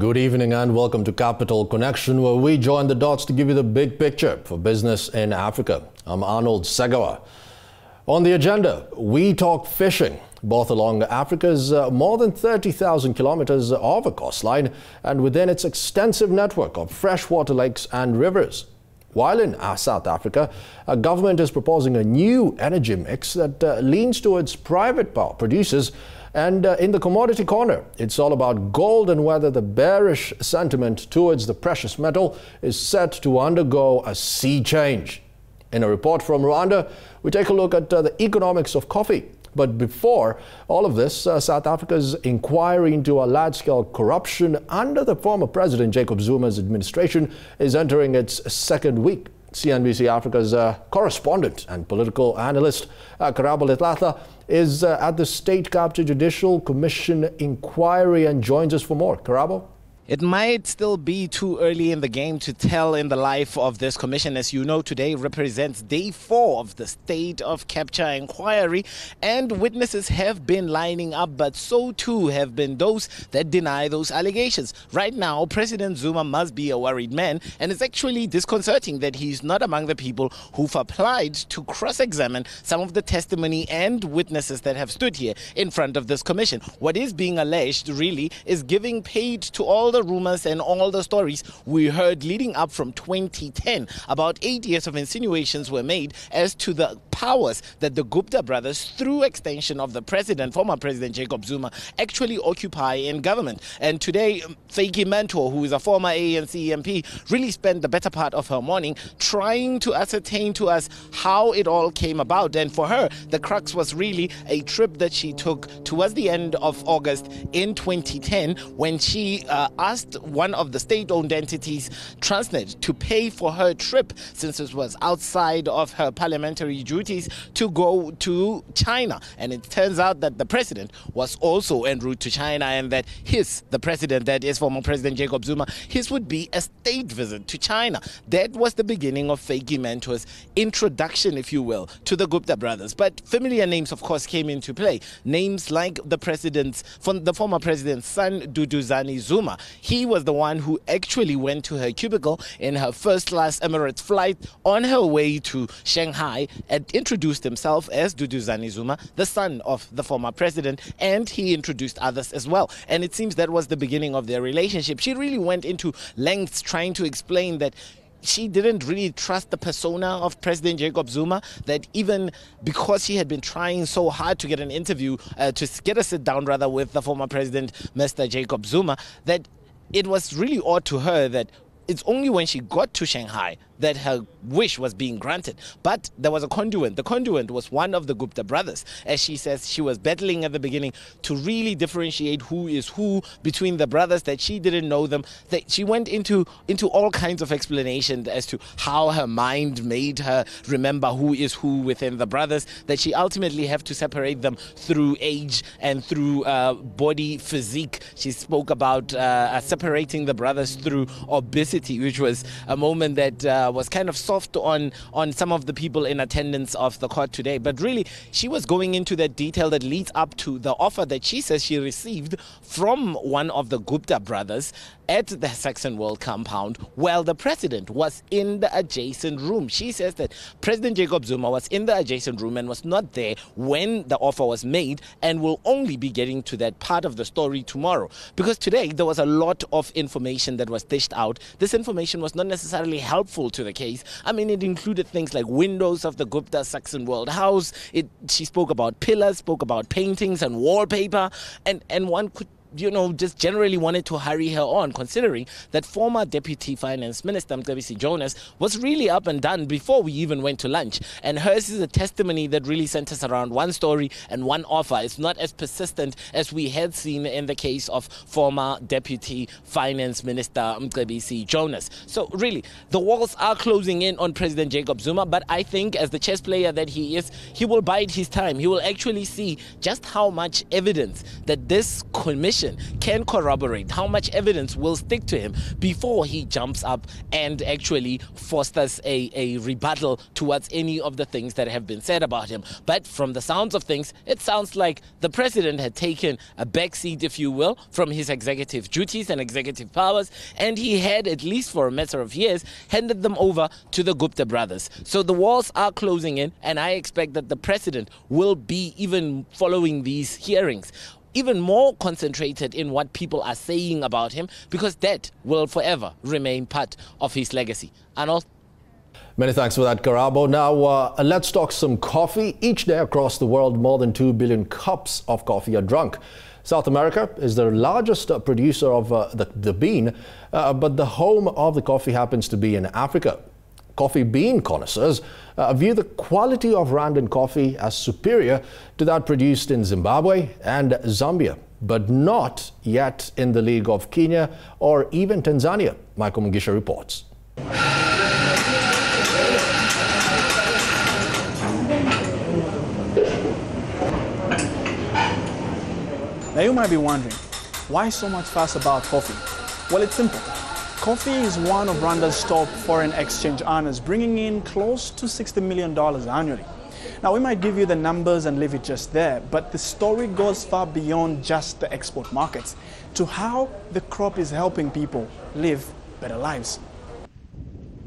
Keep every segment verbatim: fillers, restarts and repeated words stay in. Good evening and welcome to Capital Connection, where we join the dots to give you the big picture for business in Africa. I'm Arnold Segawa. On the agenda, we talk fishing, both along Africa's uh, more than thirty thousand kilometers of a coastline and within its extensive network of freshwater lakes and rivers. While in South Africa, a government is proposing a new energy mix that uh, leans towards private power producers. And uh, in the commodity corner, it's all about gold and whether the bearish sentiment towards the precious metal is set to undergo a sea change. In a report from Rwanda, we take a look at uh, the economics of coffee. But before all of this, uh, South Africa's inquiry into a large-scale corruption under the former president Jacob Zuma's administration is entering its second week. C N B C Africa's uh, correspondent and political analyst uh, Karabo Lethlathla is uh, at the State Capture Judicial Commission inquiry and joins us for more. Karabo? It might still be too early in the game to tell in the life of this commission. As you know, today represents day four of the State of Capture inquiry, and witnesses have been lining up, but so too have been those that deny those allegations. Right now, President Zuma must be a worried man, and it's actually disconcerting that he's not among the people who've applied to cross-examine some of the testimony and witnesses that have stood here in front of this commission. What is being alleged, really, is giving paid to all the rumors and all the stories we heard leading up from twenty ten. About eight years of insinuations were made as to the powers that the Gupta brothers, through extension of the president, former president Jacob Zuma, actually occupy in government. And today, Fahiki Mantua, who is a former A N C M P, really spent the better part of her morning trying to ascertain to us how it all came about. And for her, the crux was really a trip that she took towards the end of August in twenty ten, when she uh, asked one of the state-owned entities, Transnet, to pay for her trip, since it was outside of her parliamentary duty, to go to China. And it turns out that the president was also en route to China, and that his, the president, that is former President Jacob Zuma, his would be a state visit to China. That was the beginning of Fahiki Mantua's introduction, if you will, to the Gupta brothers. But familiar names, of course, came into play. Names like the president's, from the former president's son, Duduzane Zuma. He was the one who actually went to her cubicle in her first-class Emirates flight on her way to Shanghai at introduced himself as Duduzane Zuma, the son of the former president, and he introduced others as well. And it seems that was the beginning of their relationship. She really went into lengths trying to explain that she didn't really trust the persona of President Jacob Zuma, that even because she had been trying so hard to get an interview, uh, to get a sit down rather with the former president, Mister Jacob Zuma, that it was really odd to her that it's only when she got to Shanghai that her wish was being granted. But there was a conduit. The conduit was one of the Gupta brothers. As she says, she was battling at the beginning to really differentiate who is who between the brothers, that she didn't know them. That she went into, into all kinds of explanations as to how her mind made her remember who is who within the brothers, that she ultimately had to separate them through age and through uh, body physique. She spoke about uh, separating the brothers through obesity, which was a moment that uh, was kind of soft on, on some of the people in attendance of the court today. But really, she was going into that detail that leads up to the offer that she says she received from one of the Gupta brothers at the Saxon World compound, while the president was in the adjacent room. She says that President Jacob Zuma was in the adjacent room and was not there when the offer was made, and will only be getting to that part of the story tomorrow. Because today, there was a lot of information that was dished out. This information was not necessarily helpful to the case. I mean, it included things like windows of the Gupta Saxon World house. It, she spoke about pillars, spoke about paintings and wallpaper, and, and one could, you know, just generally wanted to hurry her on, considering that former Deputy Finance Minister Mcebisi Jonas was really up and done before we even went to lunch. And hers is a testimony that really centers around one story and one offer. It's not as persistent as we had seen in the case of former Deputy Finance Minister Mcebisi Jonas. So really, the walls are closing in on President Jacob Zuma, but I think as the chess player that he is, he will bide his time. He will actually see just how much evidence that this commission Commission can corroborate, how much evidence will stick to him before he jumps up and actually fosters a, a rebuttal towards any of the things that have been said about him. But from the sounds of things, it sounds like the president had taken a backseat, if you will, from his executive duties and executive powers, and he had, at least for a matter of years, handed them over to the Gupta brothers. So the walls are closing in, and I expect that the president will be, even following these hearings, even more concentrated in what people are saying about him, because that will forever remain part of his legacy. Arnold? Many thanks for that, Karabo. Now, uh, let's talk some coffee. Each day across the world, more than two billion cups of coffee are drunk. South America is the largest producer of uh, the, the bean, uh, but the home of the coffee happens to be in Africa. Coffee bean connoisseurs uh, view the quality of Rwandan coffee as superior to that produced in Zimbabwe and Zambia, but not yet in the league of Kenya or even Tanzania. Michael Mugisha reports. Now you might be wondering, why so much fuss about coffee? Well, it's simple. Coffee is one of Rwanda's top foreign exchange earners, bringing in close to sixty million dollars annually. Now, we might give you the numbers and leave it just there, but the story goes far beyond just the export markets to how the crop is helping people live better lives.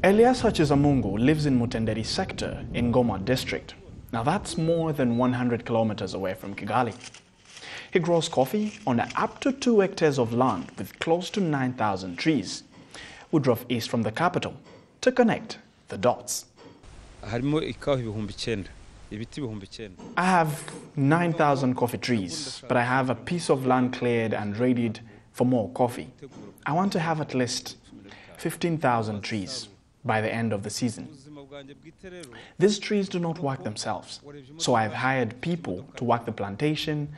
Elias Hachizamungu lives in Mutenderi sector in Goma district. Now, that's more than one hundred kilometers away from Kigali. He grows coffee on up to two hectares of land with close to nine thousand trees. We drove east from the capital to connect the dots. I have nine thousand coffee trees, but I have a piece of land cleared and readied for more coffee. I want to have at least fifteen thousand trees by the end of the season. These trees do not work themselves, so I've hired people to work the plantation,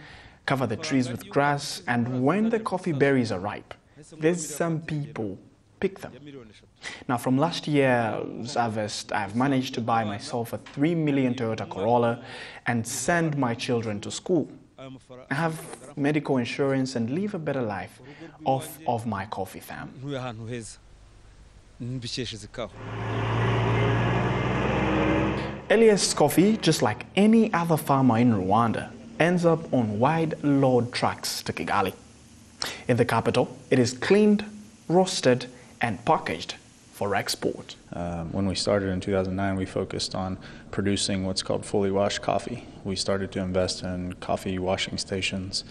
cover the trees with grass, and when the coffee berries are ripe, there's some people pick them. Now, from last year's harvest, I've managed to buy myself a three million Toyota Corolla and send my children to school. I have medical insurance and live a better life off of my coffee farm. Elias' coffee, just like any other farmer in Rwanda, ends up on wide load trucks to Kigali. In the capital, it is cleaned, roasted, and packaged for export. Um, when we started in two thousand nine, we focused on producing what's called fully washed coffee. We started to invest in coffee washing stations,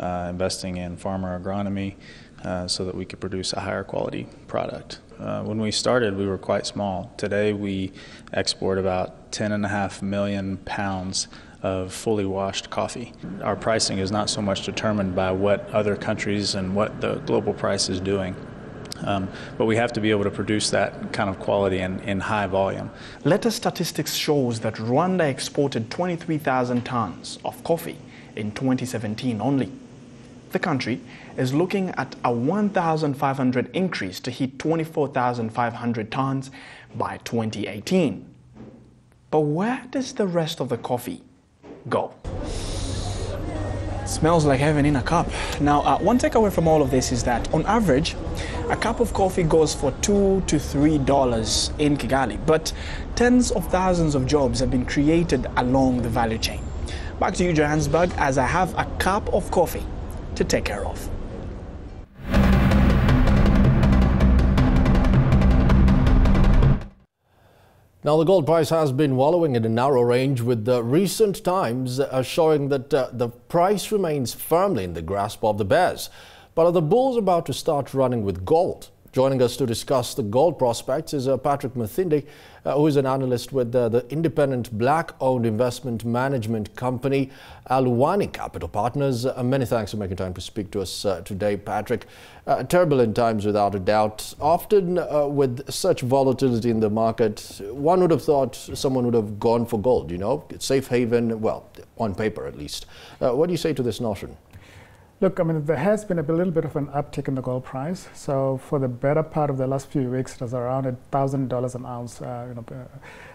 uh, investing in farmer agronomy uh, so that we could produce a higher quality product. Uh, when we started, we were quite small. Today, we export about ten and a half million pounds of fully washed coffee. Our pricing is not so much determined by what other countries and what the global price is doing. Um, but we have to be able to produce that kind of quality in, in high volume. Latest statistics shows that Rwanda exported twenty-three thousand tons of coffee in twenty seventeen only. The country is looking at a one thousand five hundred increase to hit twenty-four thousand five hundred tons by twenty eighteen. But where does the rest of the coffee go? Smells like heaven in a cup. Now, uh, one takeaway from all of this is that, on average, a cup of coffee goes for two to three dollars in Kigali, but tens of thousands of jobs have been created along the value chain. Back to you, Johannesburg, as I have a cup of coffee to take care of. Now, the gold price has been wallowing in a narrow range, with the recent times uh, showing that uh, the price remains firmly in the grasp of the bears. But are the bulls about to start running with gold? Joining us to discuss the gold prospects is uh, Patrick Mathindi, uh, who is an analyst with uh, the independent black-owned investment management company, Alwani Capital Partners. Uh, many thanks for making time to speak to us uh, today, Patrick. Uh, turbulent times, without a doubt. Often uh, with such volatility in the market, one would have thought someone would have gone for gold, you know, safe haven, well, on paper at least. Uh, what do you say to this notion? Look, I mean, there has been a little bit of an uptick in the gold price. So for the better part of the last few weeks, it was around a thousand dollars an ounce, uh, you know,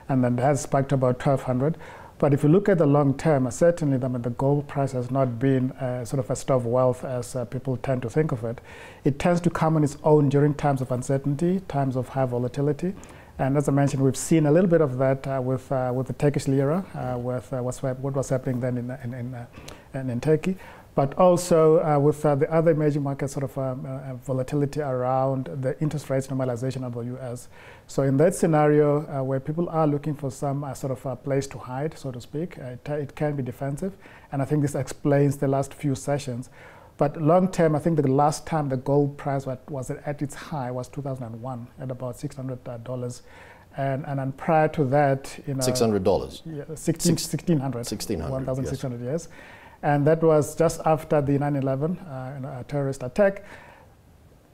and then it has spiked to about twelve hundred. But if you look at the long term, certainly I mean, the gold price has not been uh, sort of a store of wealth as uh, people tend to think of it. It tends to come on its own during times of uncertainty, times of high volatility. And as I mentioned, we've seen a little bit of that uh, with, uh, with the Turkish lira, uh, with uh, what's, what was happening then in, in, in, uh, in, in Turkey. But also uh, with uh, the other emerging markets, sort of um, uh, volatility around the interest rates normalization of the U S. So in that scenario uh, where people are looking for some uh, sort of a place to hide, so to speak, uh, it, it can be defensive. And I think this explains the last few sessions. But long term, I think the last time the gold price was at its high was two thousand one at about six hundred dollars. And, and and prior to that, you know, six hundred dollars. Yeah, sixteen hundred. one thousand six hundred, yes. And that was just after the nine eleven uh, terrorist attack.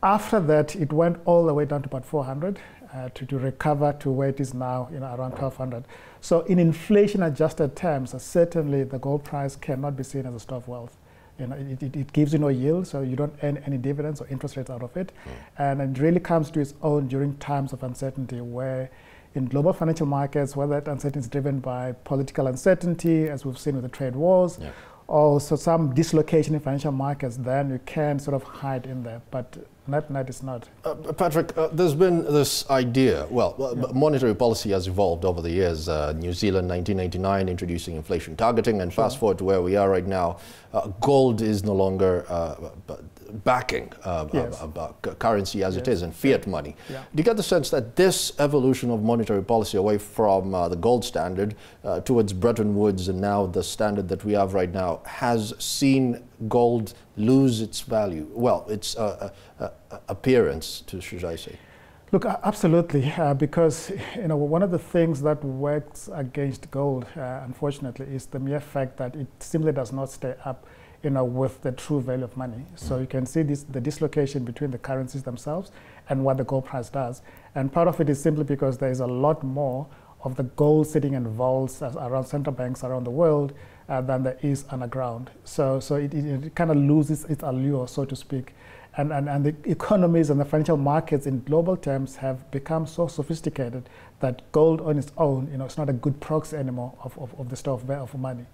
After that, it went all the way down to about four hundred uh, to, to recover to where it is now, you know, around twelve hundred. So in inflation-adjusted terms, uh, certainly the gold price cannot be seen as a store of wealth. You know, it, it, it gives you no yield, so you don't earn any dividends or interest rates out of it. Mm. And it really comes to its own during times of uncertainty where in global financial markets, whether that uncertainty is driven by political uncertainty, as we've seen with the trade wars, yeah. Also, some dislocation in financial markets, then you can sort of hide in there, but net net is not. Uh, Patrick, uh, there's been this idea, well, yeah. monetary policy has evolved over the years. Uh, New Zealand, nineteen ninety-nine, introducing inflation targeting, and sure. fast forward to where we are right now, uh, gold is no longer uh, backing uh, yes. uh, uh, currency as yes. it is, and fiat money. Yeah. Do you get the sense that this evolution of monetary policy away from uh, the gold standard uh, towards Bretton Woods and now the standard that we have right now has seen gold lose its value? Well, its uh, uh, uh, appearance, to should I say? Look, uh, absolutely, uh, because you know one of the things that works against gold, uh, unfortunately, is the mere fact that it simply does not stay up, you know, with the true value of money. Mm. So you can see this the dislocation between the currencies themselves and what the gold price does, and part of it is simply because there is a lot more of the gold sitting in vaults around central banks around the world Uh, than there is underground. So so it, it, it kind of loses its allure, so to speak. And, and, and the economies and the financial markets in global terms have become so sophisticated that gold on its own, you know, it's not a good proxy anymore of, of, of the store of, of money.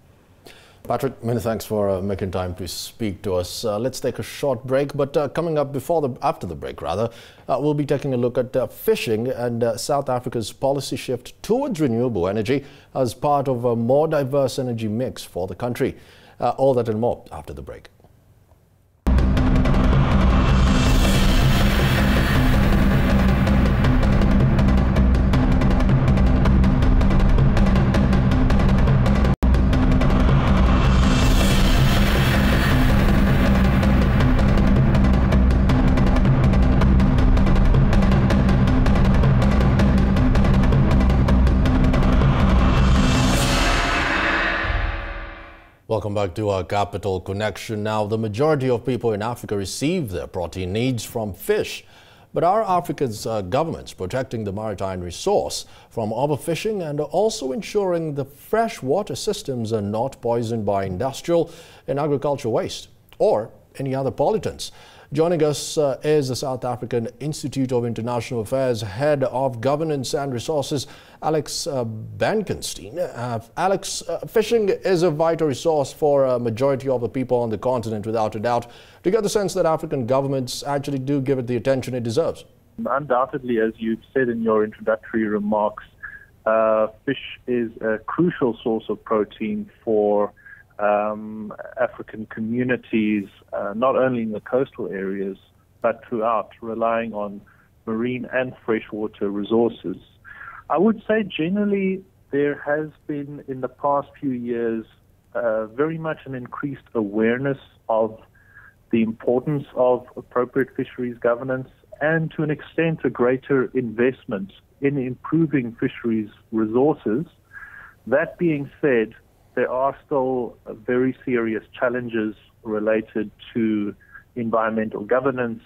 Patrick, many thanks for uh, making time to speak to us. Uh, let's take a short break, but uh, coming up before the after the break, rather, uh, we'll be taking a look at uh, fishing and uh, South Africa's policy shift towards renewable energy as part of a more diverse energy mix for the country. Uh, all that and more after the break. Welcome back to our Capital Connection. Now, the majority of people in Africa receive their protein needs from fish. But are Africa's uh, governments protecting the maritime resource from overfishing and also ensuring the freshwater systems are not poisoned by industrial and agricultural waste or any other pollutants? Joining us uh, is the South African Institute of International Affairs Head of Governance and Resources, Alex uh, Benkenstein. Uh, Alex, uh, fishing is a vital resource for a majority of the people on the continent, without a doubt. Do you get the sense that African governments actually do give it the attention it deserves? Undoubtedly, as you said in your introductory remarks, uh, fish is a crucial source of protein for Um, African communities, uh, not only in the coastal areas, but throughout, relying on marine and freshwater resources. I would say generally there has been in the past few years uh, very much an increased awareness of the importance of appropriate fisheries governance and to an extent a greater investment in improving fisheries resources. That being said, there are still very serious challenges related to environmental governance,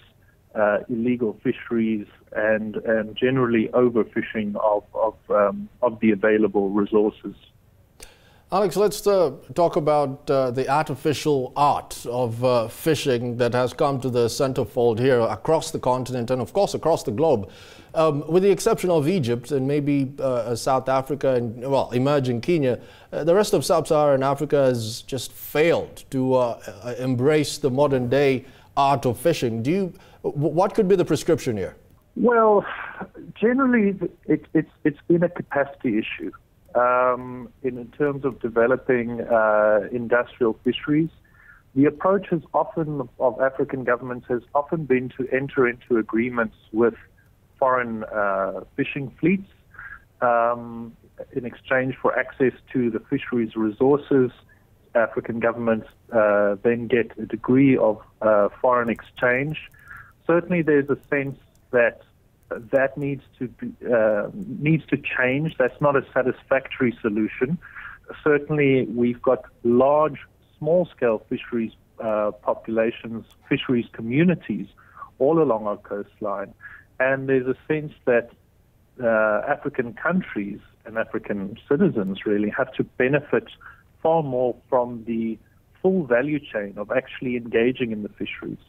uh, illegal fisheries, and, and generally overfishing of, of, um, of the available resources. Alex, let's uh, talk about uh, the artificial art of uh, fishing that has come to the centerfold here across the continent and, of course, across the globe. Um, with the exception of Egypt and maybe uh, South Africa and, well, emerging Kenya, uh, the rest of sub-Saharan Africa has just failed to uh, embrace the modern-day art of fishing. Do you, what could be the prescription here? Well, generally, it, it, it's been a capacity issue. Um, in, in terms of developing uh, industrial fisheries, the approach has often of African governments has often been to enter into agreements with foreign uh, fishing fleets um, in exchange for access to the fisheries resources. African governments uh, then get a degree of uh, foreign exchange. Certainly, there's a sense that that needs to be, uh, needs to change. That's not a satisfactory solution. Certainly, we've got large, small-scale fisheries uh, populations, fisheries communities all along our coastline, and there's a sense that uh, African countries and African citizens really have to benefit far more from the full value chain of actually engaging in the fisheries.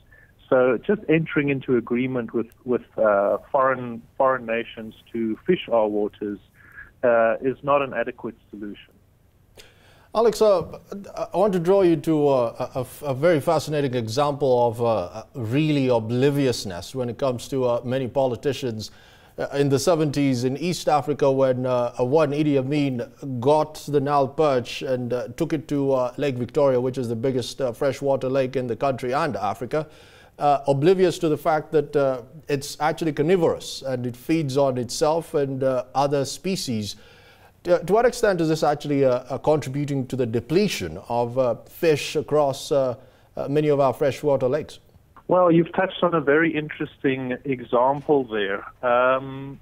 So just entering into agreement with with uh, foreign foreign nations to fish our waters uh, is not an adequate solution. Alex, uh, I want to draw you to a, a, a very fascinating example of uh, really obliviousness when it comes to uh, many politicians. Uh, in the seventies in East Africa, when uh, one Idi Amin got the Nile perch and uh, took it to uh, Lake Victoria, which is the biggest uh, freshwater lake in the country and Africa, Uh, oblivious to the fact that uh, it's actually carnivorous and it feeds on itself and uh, other species. To, to what extent is this actually uh, uh, contributing to the depletion of uh, fish across uh, uh, many of our freshwater lakes? Well, you've touched on a very interesting example there. Um,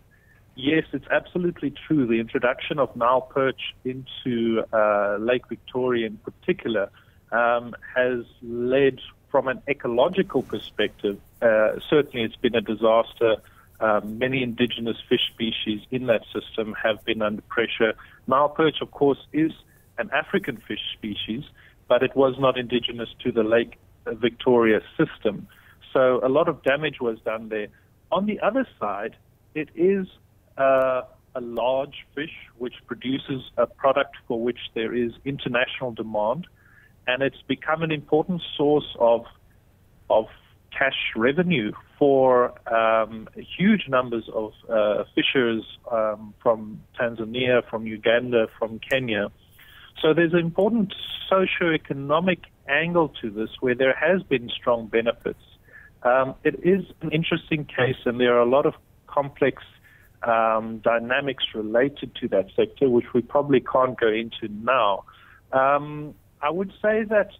yes, it's absolutely true. The introduction of Nile perch into uh, Lake Victoria in particular um, has led from an ecological perspective, uh, certainly it's been a disaster. Um, many indigenous fish species in that system have been under pressure. Nile perch, of course, is an African fish species, but it was not indigenous to the Lake Victoria system. So a lot of damage was done there. On the other side, it is uh, a large fish which produces a product for which there is international demand. And it's become an important source of of cash revenue for um, huge numbers of uh, fishers um, from Tanzania, from Uganda, from Kenya. So there's an important socioeconomic angle to this where there has been strong benefits. Um, it is an interesting case, and there are a lot of complex um, dynamics related to that sector, which we probably can't go into now. Um, I would say that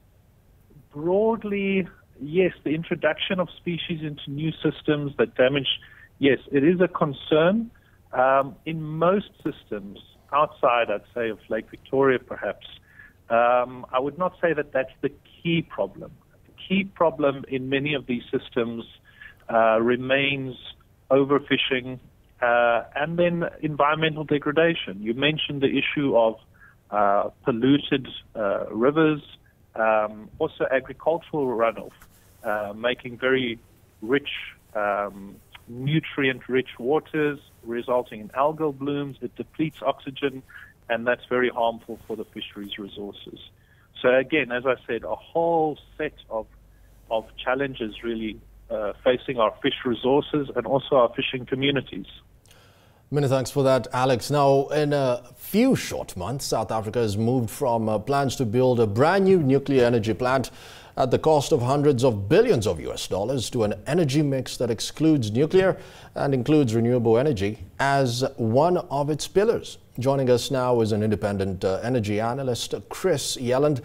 broadly, yes, the introduction of species into new systems that damage, yes, it is a concern. Um, in most systems, outside, I'd say, of Lake Victoria perhaps, um, I would not say that that's the key problem. The key problem in many of these systems uh, remains overfishing uh, and then environmental degradation. You mentioned the issue of Uh, polluted uh, rivers, um, also agricultural runoff, uh, making very rich, um, nutrient-rich waters, resulting in algal blooms. It depletes oxygen, and that's very harmful for the fisheries resources. So again, as I said, a whole set of, of challenges really uh, facing our fish resources and also our fishing communities. Many thanks for that, Alex. Now, in a few short months, South Africa has moved from uh, plans to build a brand new nuclear energy plant at the cost of hundreds of billions of U S dollars to an energy mix that excludes nuclear and includes renewable energy as one of its pillars. Joining us now is an independent uh, energy analyst, Chris Yelland.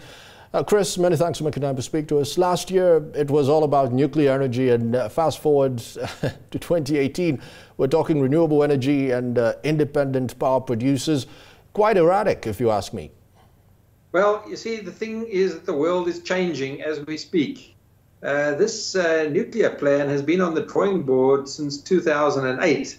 Uh, Chris, many thanks for making time to speak to us. Last year, it was all about nuclear energy, and uh, fast forward to twenty eighteen, we're talking renewable energy and uh, independent power producers. Quite erratic, if you ask me. Well, you see, the thing is that the world is changing as we speak. Uh, this uh, nuclear plan has been on the drawing board since two thousand eight.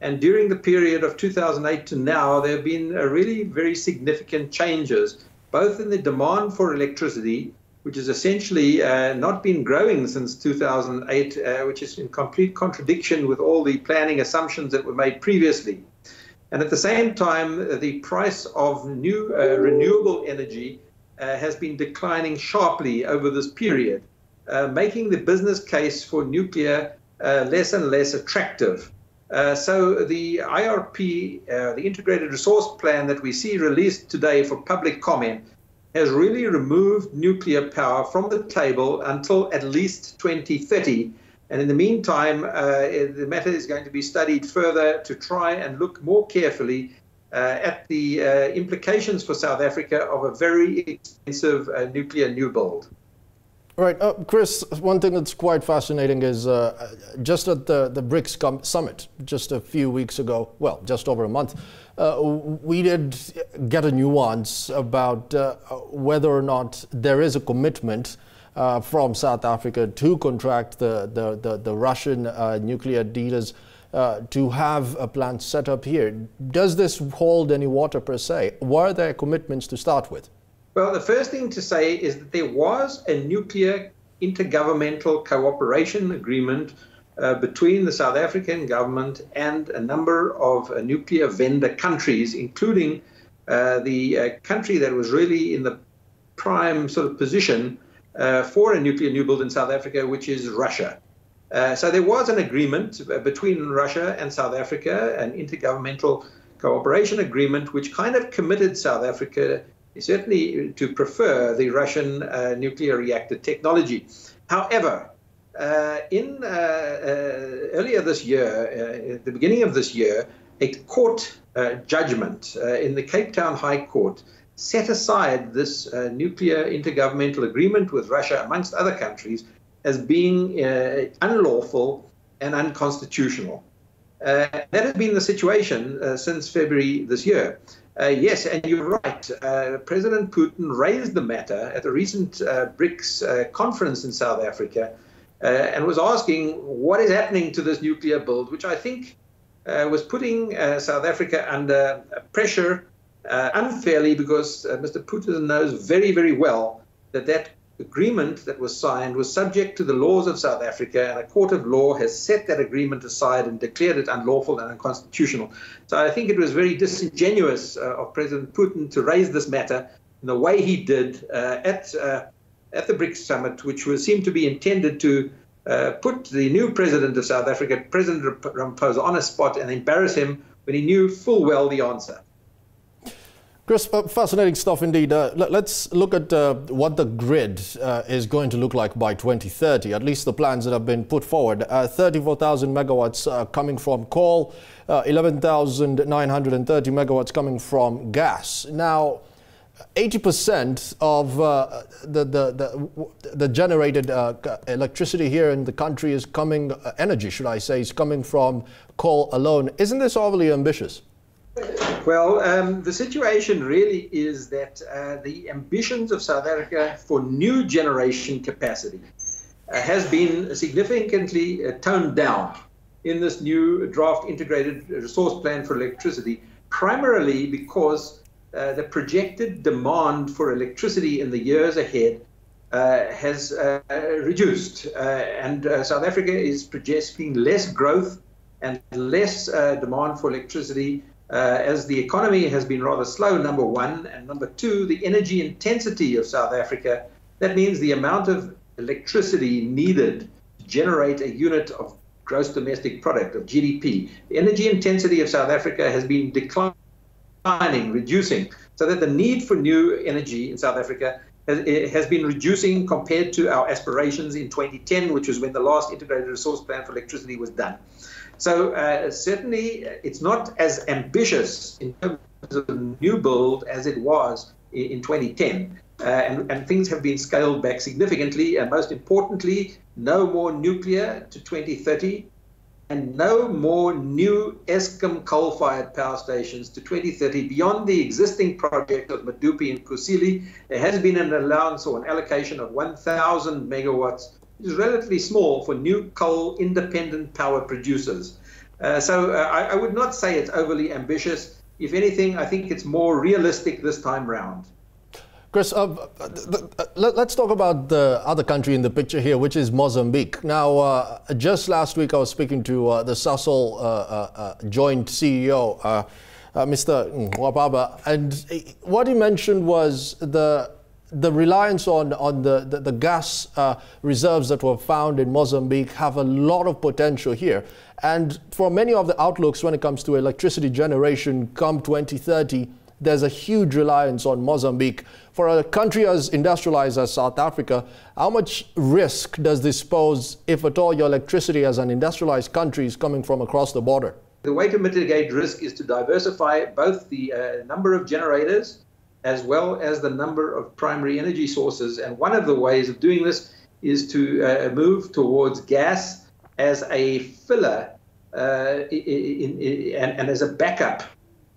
And during the period of two thousand eight to now, there have been really very significant changes, both in the demand for electricity, which has essentially uh, not been growing since two thousand eight, uh, which is in complete contradiction with all the planning assumptions that were made previously. And at the same time, the price of new uh, renewable energy uh, has been declining sharply over this period, uh, making the business case for nuclear uh, less and less attractive. Uh, so the I R P, uh, the Integrated Resource Plan that we see released today for public comment, has really removed nuclear power from the table until at least twenty thirty. And in the meantime, uh, the matter is going to be studied further to try and look more carefully uh, at the uh, implications for South Africa of a very expensive uh, nuclear new build. Right, uh, Chris, one thing that's quite fascinating is uh, just at the, the BRICS summit just a few weeks ago, well, just over a month, uh, we did get a nuance about uh, whether or not there is a commitment uh, from South Africa to contract the, the, the, the Russian uh, nuclear dealers uh, to have a plant set up here. Does this hold any water per se? Were there commitments to start with? Well, the first thing to say is that there was a nuclear intergovernmental cooperation agreement uh, between the South African government and a number of uh, nuclear vendor countries, including uh, the uh, country that was really in the prime sort of position uh, for a nuclear new build in South Africa, which is Russia. Uh, so there was an agreement between Russia and South Africa, an intergovernmental cooperation agreement, which kind of committed South Africa certainly to prefer the Russian uh, nuclear reactor technology. However, uh, in uh, uh, earlier this year, uh, at the beginning of this year, a court uh, judgment uh, in the Cape Town High Court set aside this uh, nuclear intergovernmental agreement with Russia, amongst other countries, as being uh, unlawful and unconstitutional. Uh, that has been the situation uh, since February this year. Uh, yes, and you're right. Uh, President Putin raised the matter at a recent uh, BRICS uh, conference in South Africa uh, and was asking what is happening to this nuclear build, which I think uh, was putting uh, South Africa under pressure uh, unfairly, because uh, Mister Putin knows very, very well that that agreement that was signed was subject to the laws of South Africa, and a court of law has set that agreement aside and declared it unlawful and unconstitutional. So I think it was very disingenuous uh, of President Putin to raise this matter in the way he did uh, at uh, at the BRICS summit, which was seemed to be intended to uh, put the new president of South Africa, President Ramaphosa, on a spot and embarrass him when he knew full well the answer. Chris, uh, fascinating stuff indeed. Uh, let's look at uh, what the grid uh, is going to look like by twenty thirty, at least the plans that have been put forward. Uh, thirty-four thousand megawatts uh, coming from coal, uh, eleven thousand nine hundred thirty megawatts coming from gas. Now, eighty percent of uh, the, the, the, the generated uh, electricity here in the country is coming, uh, energy should I say, is coming from coal alone. Isn't this overly ambitious? Well, um, the situation really is that uh, the ambitions of South Africa for new generation capacity uh, has been significantly uh, toned down in this new draft integrated resource plan for electricity, primarily because uh, the projected demand for electricity in the years ahead uh, has uh, reduced. Uh, and uh, South Africa is projecting less growth and less uh, demand for electricity Uh, as the economy has been rather slow, number one, and number two, the energy intensity of South Africa. That means the amount of electricity needed to generate a unit of gross domestic product, of G D P. The energy intensity of South Africa has been declining, reducing, so that the need for new energy in South Africa has, has been reducing compared to our aspirations in twenty ten, which was when the last integrated resource plan for electricity was done. So uh, certainly it's not as ambitious in terms of new build as it was in, in twenty ten. Uh, and, and things have been scaled back significantly. And most importantly, no more nuclear to twenty thirty and no more new Eskom coal-fired power stations to twenty thirty. Beyond the existing project of Medupi and Kusili, there has been an allowance or an allocation of one thousand megawatts. Is relatively small for new coal independent power producers. Uh, so uh, I, I would not say it's overly ambitious. If anything, I think it's more realistic this time round. Chris, uh, the, uh, let's talk about the other country in the picture here, which is Mozambique. Now, uh, just last week I was speaking to uh, the Sasol uh, uh, joint C E O, uh, uh, Mister Wababa, and what he mentioned was the the reliance on, on the, the, the gas uh, reserves that were found in Mozambique have a lot of potential here. And for many of the outlooks when it comes to electricity generation come twenty thirty, there's a huge reliance on Mozambique. For a country as industrialized as South Africa, how much risk does this pose, if at all, your electricity as an industrialized country is coming from across the border? The way to mitigate risk is to diversify both the uh, number of generators as well as the number of primary energy sources. And one of the ways of doing this is to uh, move towards gas as a filler uh, in, in, in, and, and as a backup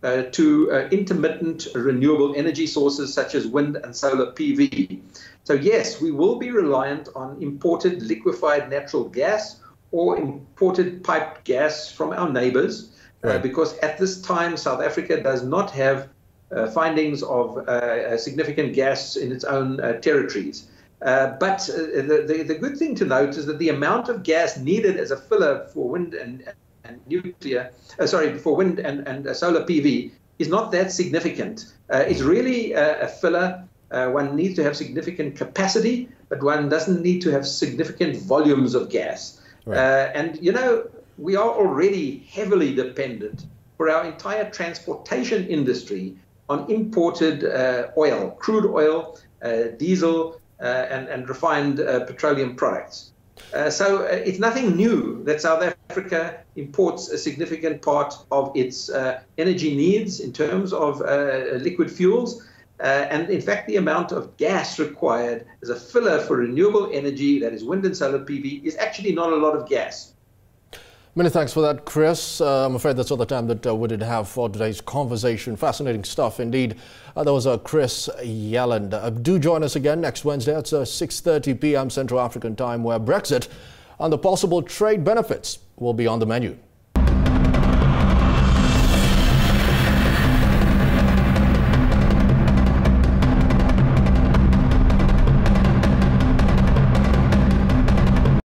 Uh, to uh, intermittent renewable energy sources such as wind and solar P V. So yes, we will be reliant on imported liquefied natural gas or imported piped gas from our neighbors, right. uh, because at this time South Africa does not have uh, findings of uh, significant gas in its own uh, territories. Uh, but uh, the, the, the good thing to note is that the amount of gas needed as a filler for wind and and nuclear, uh, sorry, for wind and, and uh, solar P V is not that significant. Uh, it's really uh, a filler. Uh, one needs to have significant capacity, but one doesn't need to have significant volumes of gas. Right. Uh, and, you know, we are already heavily dependent for our entire transportation industry on imported uh, oil, crude oil, uh, diesel, uh, and, and refined uh, petroleum products. Uh, so uh, it's nothing new that South Africa imports a significant part of its uh, energy needs in terms of uh, liquid fuels. Uh, and in fact, the amount of gas required as a filler for renewable energy, that is wind and solar P V, is actually not a lot of gas. Many thanks for that, Chris. Uh, I'm afraid that's all the time that uh, we did have for today's conversation. Fascinating stuff indeed. Uh, that was uh, Chris Yelland. Uh, do join us again next Wednesday at uh, six thirty p m Central African time, where Brexit and the possible trade benefits will be on the menu.